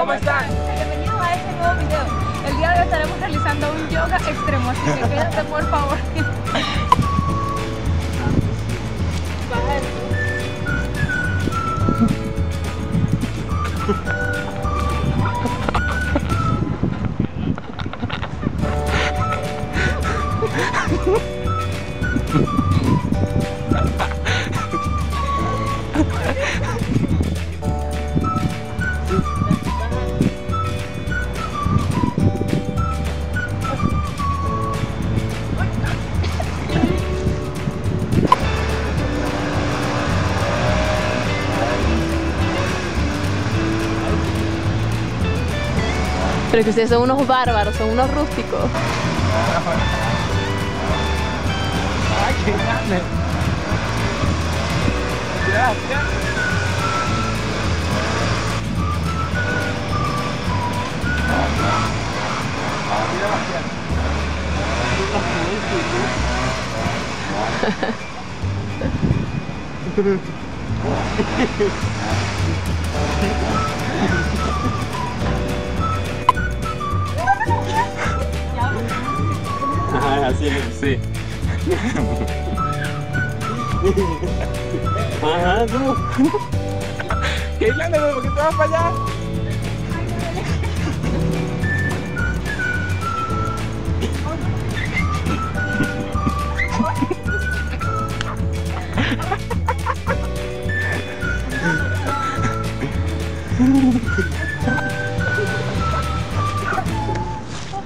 ¿Cómo están? Bienvenidos a este nuevo video. El día de hoy estaremos realizando un yoga extremo, así que quédate por favor. Pero que ustedes son unos bárbaros, son unos rústicos. ¡Ay, qué grande! ¡Gracias! Ajá, así es, sí. Ajá, tú. ¿Qué Irlanda, güey? ¿Por qué te vas para allá? Ay, me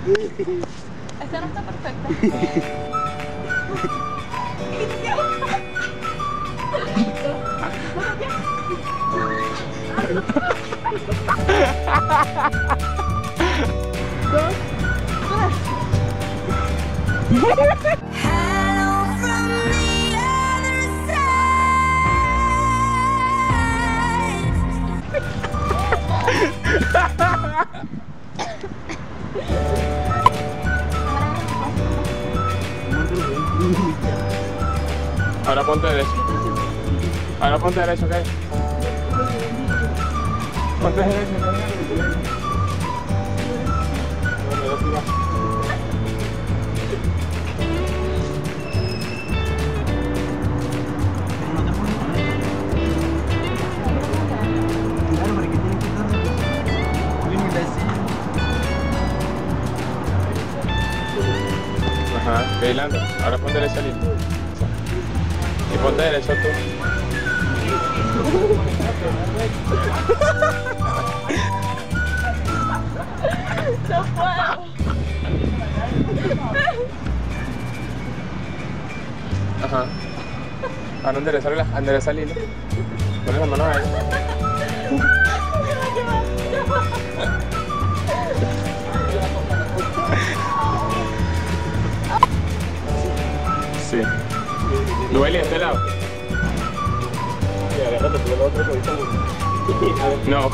duele. Esta no está perfecta. Ahora ponte derecho. Ahora ponte derecho, ¿ok? Ponte derecho, ¿ok? Ajá, bailando. Ahora ponte derecha, Lili. Y ponte derecha tú. No puedo. Ajá. Ahora endereza Lili. Pones las manos ahí. Sí. Duele este lado. Y agárrate por el otro codito. No.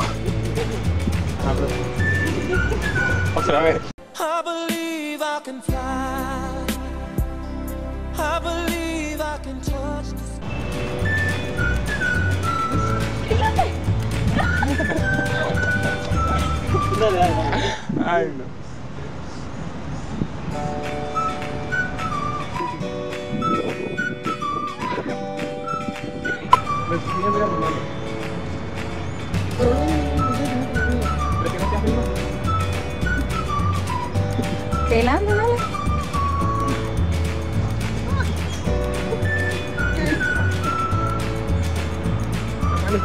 Otra vez. I believe I can fly. I believe I can touch the sky. Dale, dale. Ay, no. Bailando, ¿no? No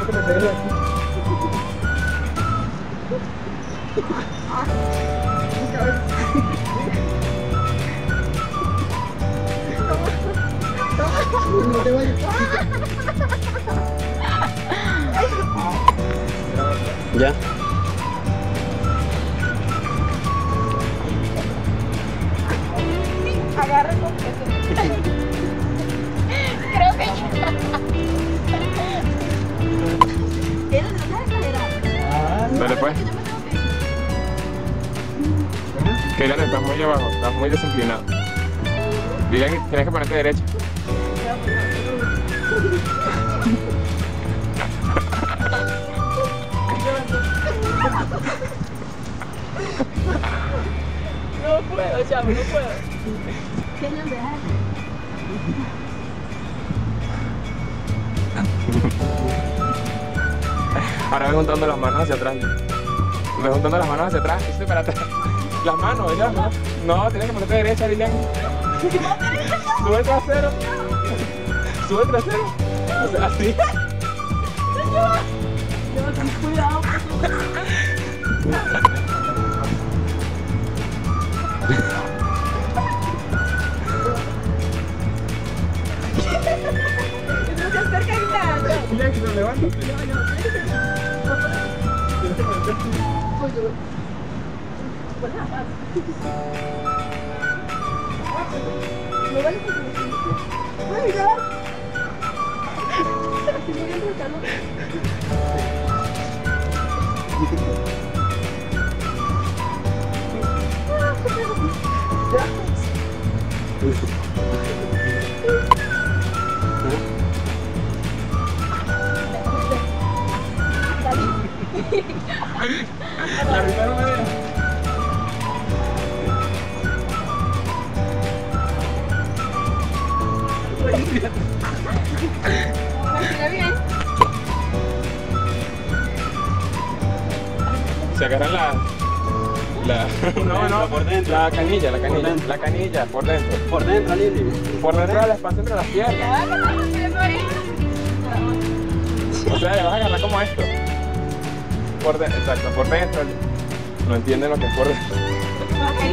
te voy a... Ya. Agarra con eso. Creo que ya. ¿Tienes una escalera? Dale pues. Lilian, estás muy abajo, estás muy desinclinado. Lilian, tienes que ponerte derecha. No puedo, chavo, no puedo. ¿Qué nos dejaste? Ahora voy juntando las manos hacia atrás. Voy juntando las manos hacia atrás. Estoy para atrás. Las manos, ¿verdad? No, tienes que ponerte derecha, Lilian. Sube el trasero. Sube el trasero. Así. Lleva con cuidado. No se acerca a nada. Mira que lo levanto. La primera vez. Se agarran no, por dentro. La canilla, por dentro, Lili. Por dentro del espacio entre las piernas. O sea, le vas a agarrar como esto. Exacto, por dentro. No entienden lo que es por dentro.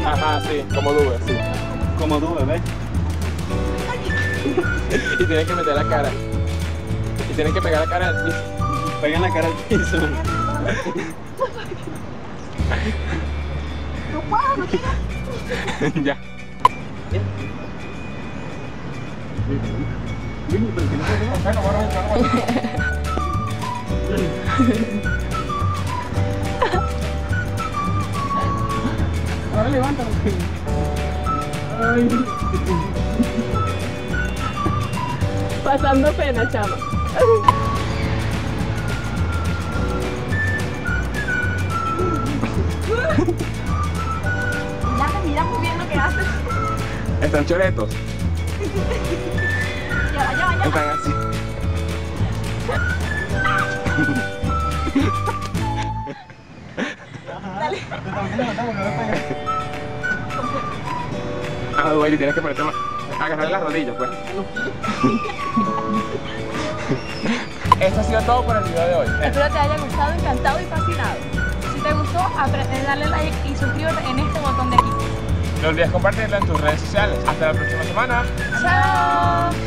Ajá, sí, como dube, sí. Como dube, ¿ves? Y tienen que meter la cara. Y tienen que pegar la cara al piso. Pegan la cara al piso. No puedo, no quiero. Ya. Ahora levántalo. Ay. Pasando pena, chama. Mira muy bien lo que haces. Están choretos. Ya va. Están así. Dale. Ah, güey, tienes que ponerte más. Agarrar las rodillas, pues. Esto ha sido todo por el video de hoy. Espero te haya gustado, encantado y fascinado. Si te gustó, dale like y suscríbete en este botón de aquí. No olvides compartirlo en tus redes sociales. Hasta la próxima semana. Chao.